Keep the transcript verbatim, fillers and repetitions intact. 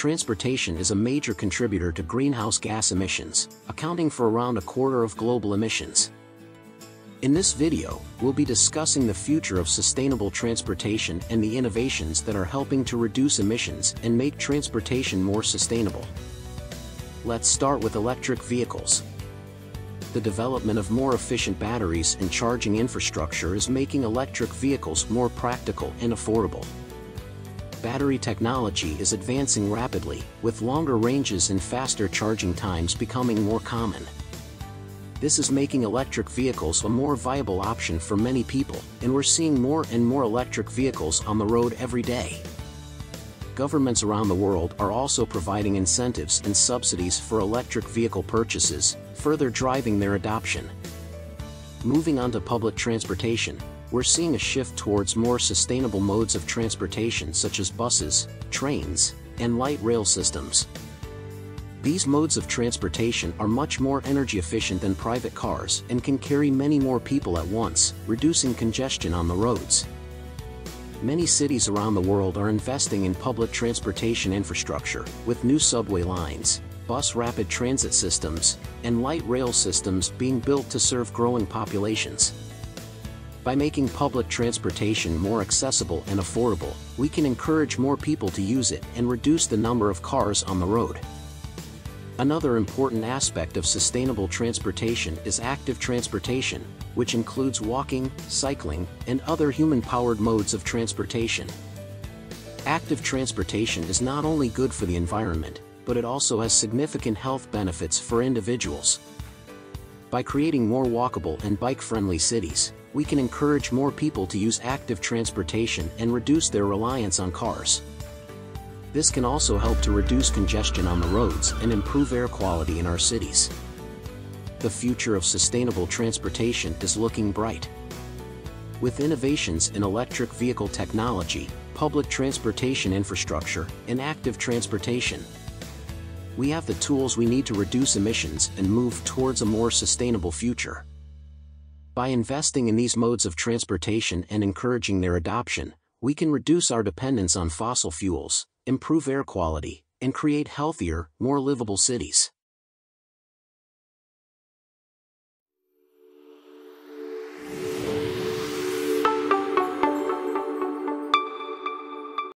Transportation is a major contributor to greenhouse gas emissions, accounting for around a quarter of global emissions. In this video, we'll be discussing the future of sustainable transportation and the innovations that are helping to reduce emissions and make transportation more sustainable. Let's start with electric vehicles. The development of more efficient batteries and charging infrastructure is making electric vehicles more practical and affordable. Battery technology is advancing rapidly, with longer ranges and faster charging times becoming more common. This is making electric vehicles a more viable option for many people, and we're seeing more and more electric vehicles on the road every day. Governments around the world are also providing incentives and subsidies for electric vehicle purchases, further driving their adoption. Moving on to public transportation, we're seeing a shift towards more sustainable modes of transportation such as buses, trains, and light rail systems. These modes of transportation are much more energy efficient than private cars and can carry many more people at once, reducing congestion on the roads. Many cities around the world are investing in public transportation infrastructure, with new subway lines, bus rapid transit systems, and light rail systems being built to serve growing populations. By making public transportation more accessible and affordable, we can encourage more people to use it and reduce the number of cars on the road. Another important aspect of sustainable transportation is active transportation, which includes walking, cycling, and other human-powered modes of transportation. Active transportation is not only good for the environment, but it also has significant health benefits for individuals. By creating more walkable and bike-friendly cities, we can encourage more people to use active transportation and reduce their reliance on cars. This can also help to reduce congestion on the roads and improve air quality in our cities. The future of sustainable transportation is looking bright. With innovations in electric vehicle technology, public transportation infrastructure, and active transportation, we have the tools we need to reduce emissions and move towards a more sustainable future. By investing in these modes of transportation and encouraging their adoption, we can reduce our dependence on fossil fuels, improve air quality, and create healthier, more livable cities.